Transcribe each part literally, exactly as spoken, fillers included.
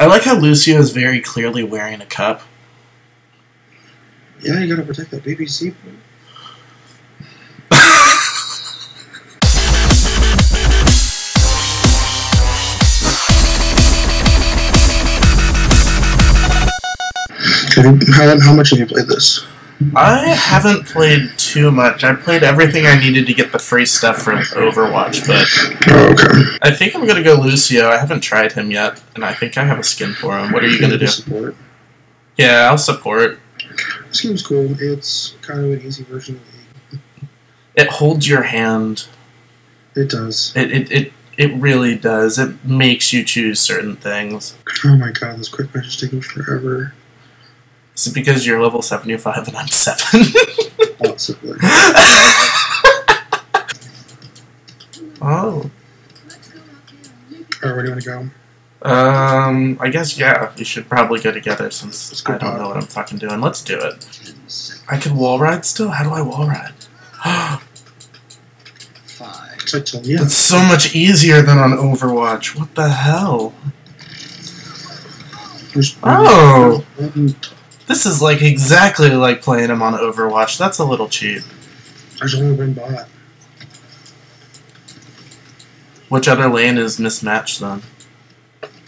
I like how Lucio is very clearly wearing a cup. Yeah, you gotta protect that B B C. How, how much have you played this? I haven't played too much. I played everything I needed to get the free stuff from Overwatch, but oh, okay. I think I'm going to go Lucio. I haven't tried him yet, and I think I have a skin for him. What are you going to do? Support. Yeah, I'll support. This game's cool. It's kind of an easy version of the game. It holds your hand. It does. It, it, it, it really does. It makes you choose certain things. Oh my god, this quick match is taking forever. Is it because you're level seventy-five and I'm seven? Possibly. Oh. Alright, where do you want to go? Um, I guess, yeah, we should probably go together since I don't know what I'm fucking doing. Let's do it. I can wall ride still? How do I wall ride? That's so much easier than on Overwatch. What the hell? Oh! This is like exactly like playing him on Overwatch. That's a little cheap. There's only one bot. Which other lane is mismatched then?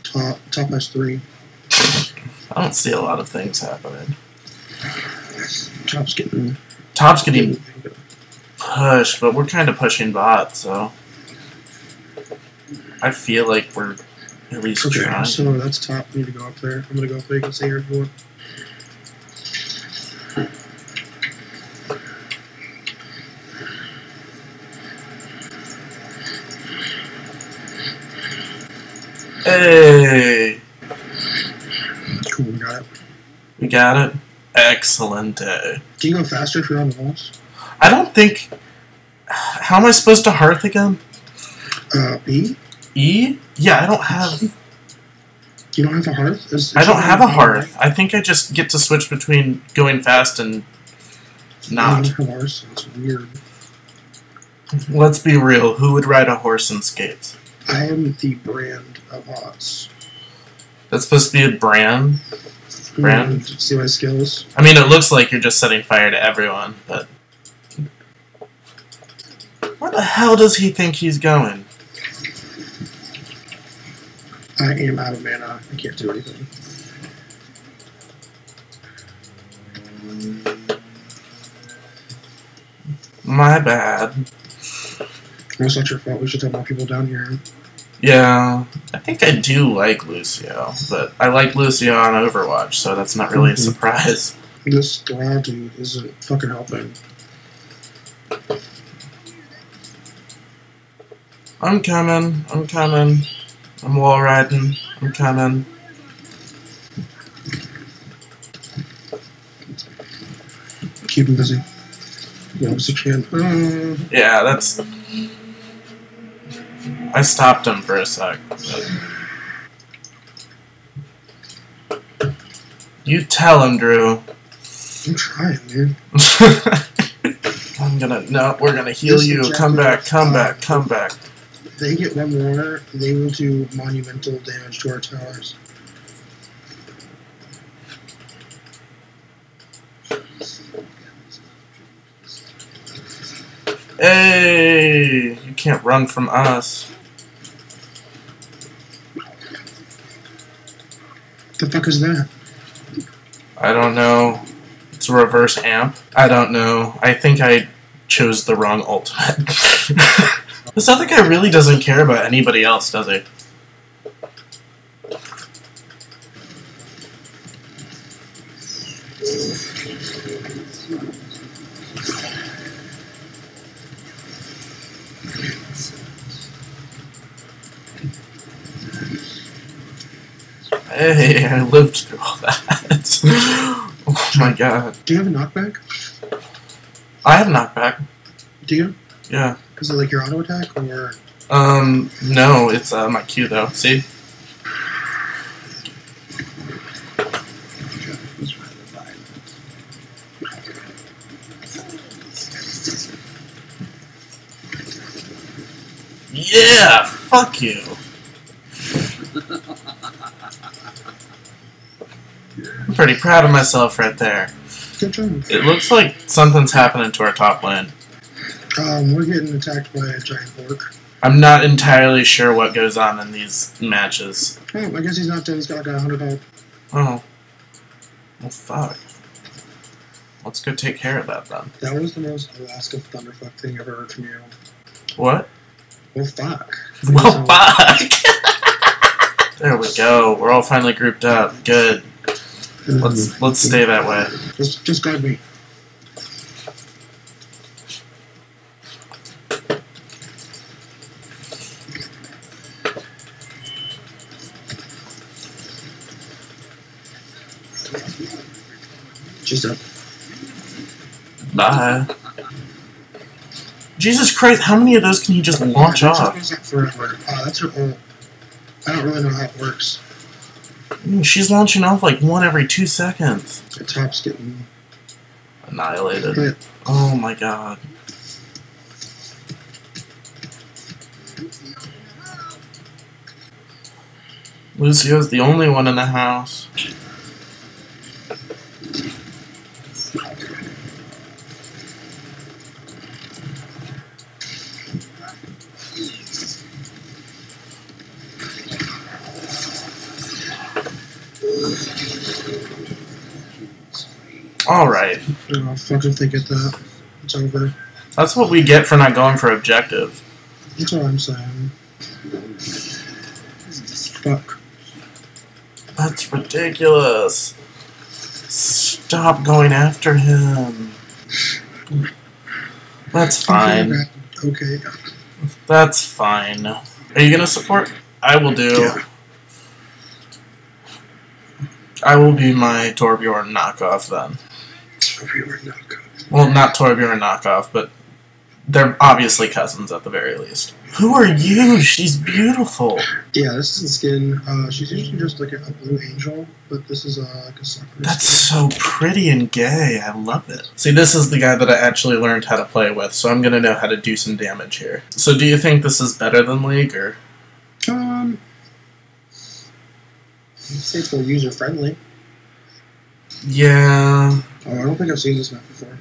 Top, top match three. I don't see a lot of things happening. Top's getting. Top's getting pushed, but we're kind of pushing bot, so I feel like we're at least okay, trying. So that's top. We need to go up there. I'm gonna go up there. You can see here if you want. Hey! Cool, we got it. We got it? Excellent day. Can you go faster if you're on the walls? I don't think... How am I supposed to hearth again? Uh, E? E? Yeah, I don't have... You don't have a hearth? Is, is I don't have a hearth. Right? I think I just get to switch between going fast and not. I don't have a horse, so it's weird. Let's be real. Who would ride a horse in skates? I am the brand of bots. That's supposed to be a brand? Brand? See my skills? I mean, it looks like you're just setting fire to everyone, but... Where the hell does he think he's going? I am out of mana. I can't do anything. My bad. It's not your fault. We should have more people down here. Yeah, I think I do like Lucio, but I like Lucio on Overwatch, so that's not really mm-hmm. a surprise. This glad dude isn't fucking helping. I'm coming, I'm coming, I'm wall riding, I'm coming. Keep him busy. Yeah, mm. yeah that's... I stopped him for a sec. But... You tell him, Drew. I'm trying, dude. I'm gonna... No, we're gonna heal this you. Come back, come uh, back, come back. They get one more, they will do monumental damage to our towers. Hey! You can't run from us. The fuck is that? I don't know. It's a reverse amp. I don't know. I think I chose the wrong ultimate. This other guy really doesn't care about anybody else, does he? Hey, I lived through all that. Oh my god. Do you have a knockback? I have a knockback. Do you? Yeah. Is it like your auto attack or? Um, no, it's uh, my Q though. See? Yeah! Fuck you! I'm pretty proud of myself right there. Good job. It looks like something's happening to our top lane. Um, we're getting attacked by a giant orc. I'm not entirely sure what goes on in these matches. Oh, I guess he's not dead. He's got like a hundred health. Oh. Well, fuck. Let's go take care of that, then. That was the most Alaska Thunderfuck thing I've ever heard from you. What? Well, fuck. Well, fuck! There we go. We're all finally grouped up. Good. Let's let's stay that way. Just just grab me. She's up. Bye. Jesus Christ, how many of those can he just launch yeah, off? Forever. Uh, that's her whole... I don't really know how it works. She's launching off like one every two seconds. The top's getting... annihilated. Hit. Oh my god. Lucio's the only one in the house. Alright. Oh, fuck if they get that. It's over. That's what we get for not going for objective. That's what I'm saying. Fuck. That's ridiculous. Stop going after him. That's fine. Okay. That's fine. Are you gonna support? I will do. Yeah. I will be my Torbjörn knockoff then. Torbjörn knockoff. Well, not Torbjörn knockoff, but they're obviously cousins at the very least. Who are you? She's beautiful. Yeah, this is the skin. Uh, she's usually just like a, a blue angel, but this is uh, like a sucker. That's so pretty and gay. I love it. See, this is the guy that I actually learned how to play with, so I'm gonna know how to do some damage here. So, do you think this is better than League or? Um. I'd say it's more user friendly. Yeah. Oh, I don't think I've seen this map before.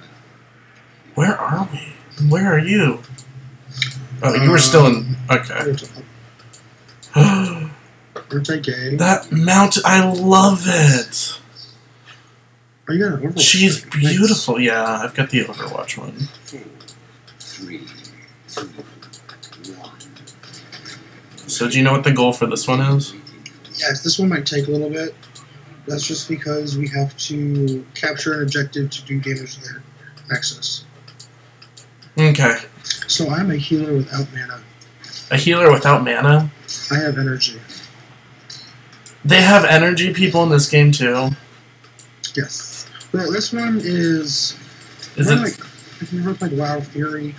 Where are we? Where are you? Oh, um, you were still in. Okay. We're that mountain. I love it. Are you got an Overwatch? She's beautiful. Thanks. Yeah, I've got the Overwatch one. Four, three, two, one. So, do you know what the goal for this one is? Yes, this one might take a little bit. That's just because we have to capture an objective to do damage to their nexus. Okay. So I'm a healer without mana. A healer without mana? I have energy. They have energy people in this game too? Yes. Well, this one is... Is it... like, if you ever played WoW Fury,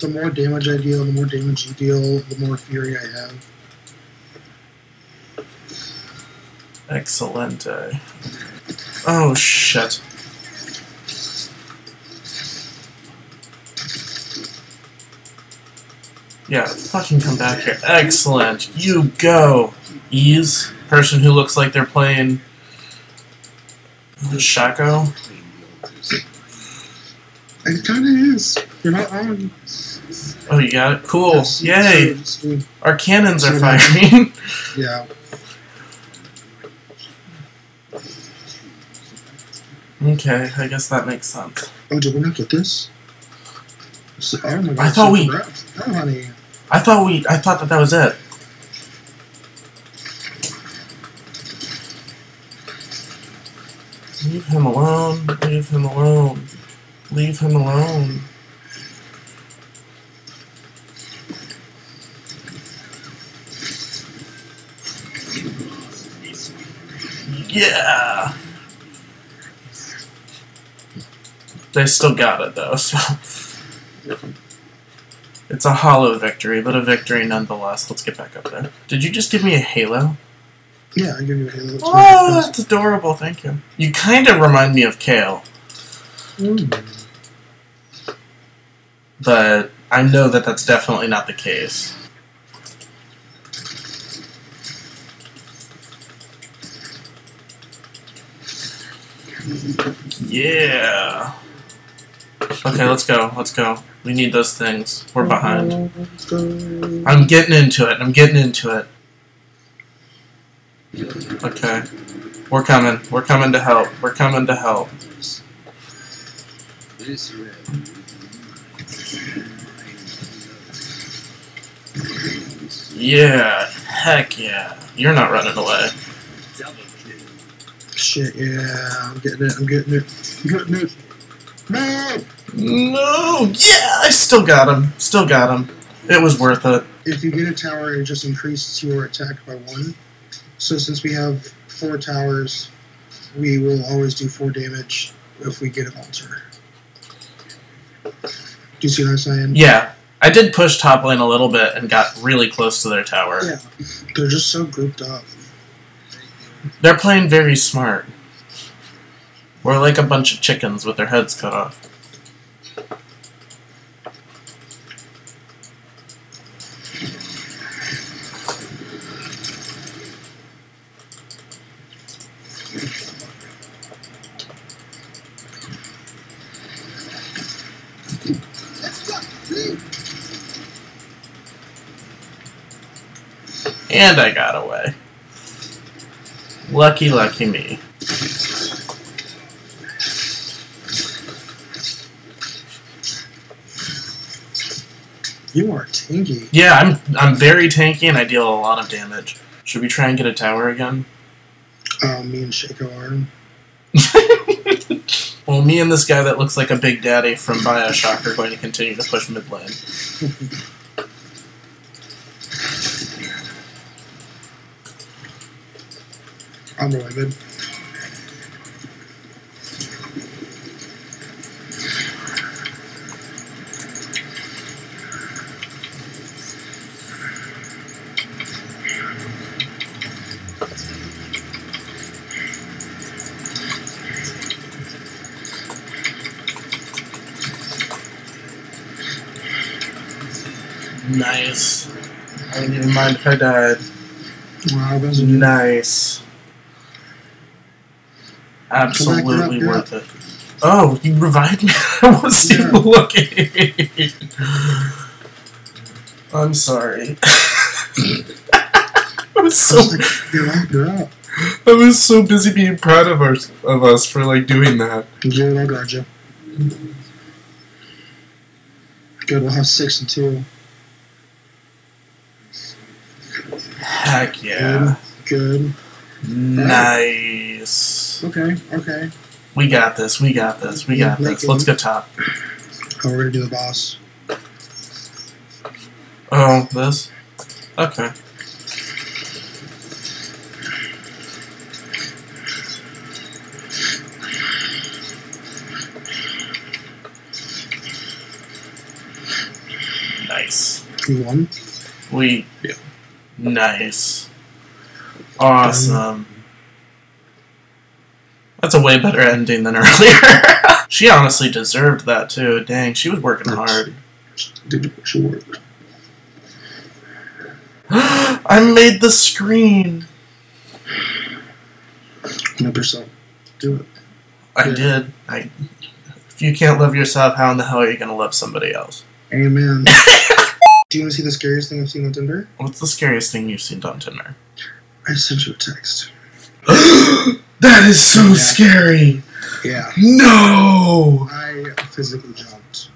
the more damage I deal, the more damage you deal, the more fury I have. Excellent. Oh, shit. Yeah, fucking come back here. Excellent. You go. Ease. Person who looks like they're playing... Shaco. It kinda is. You're not wrong. Oh, you got it? Cool. Yay! Our cannons are firing. Yeah. Okay, I guess that makes sense. Oh, did we not get this? Oh my god. I thought we... Oh, honey. I thought we... I thought that that was it. Leave him alone. Leave him alone. Leave him alone. Yeah! They still got it, though, so... It's a hollow victory, but a victory nonetheless. Let's get back up there. Did you just give me a halo? Yeah, I give you a halo. Oh, that's adorable, thank you. You kind of remind me of Kale. Mm. But I know that that's definitely not the case. Yeah. Okay, let's go. Let's go. We need those things. We're behind. I'm getting into it. I'm getting into it. Okay. We're coming. We're coming to help. We're coming to help. Yeah. Heck yeah. You're not running away. Shit, yeah. I'm getting it. I'm getting it. I'm getting it. No! No! Yeah! I still got him. Still got him. It was worth it. If you get a tower, it just increases your attack by one. So since we have four towers, we will always do four damage if we get an altar. Do you see what I'm saying? Yeah. I did push top lane a little bit and got really close to their tower. Yeah. They're just so grouped up. They're playing very smart. We're like a bunch of chickens with their heads cut off. And I got away. Lucky, lucky me. You are tanky. Yeah, I'm I'm very tanky and I deal a lot of damage. Should we try and get a tower again? Oh, uh, me and Shaco are. Well, me and this guy that looks like a big daddy from BioShock are going to continue to push mid lane. I'm really good. Nice. I didn't even mind if I died. Wow, those are nice. Absolutely worth it. Oh, you revived me. I was yeah. even looking. I'm sorry. I was so I was so busy being proud of our, of us for like doing that. Good, I got you. Good, we'll have six and two. Heck yeah. Good. Good. Nice. Okay, okay. We got this, we got this, we got this. Let's go top. Oh, we're gonna do the boss. Oh, this? Okay. Nice. We won? We... Yeah. Nice. Awesome. That's a way better ending than earlier. She honestly deserved that too. Dang, she was working hard. Did she work? I made the screen. Love yourself. Do it. I yeah. did. I. If you can't love yourself, how in the hell are you gonna love somebody else? Amen. Do you want to see the scariest thing I've seen on Tinder? What's the scariest thing you've seen on Tinder? I sent you a text. That is so yeah. scary! Yeah. No! I physically jumped.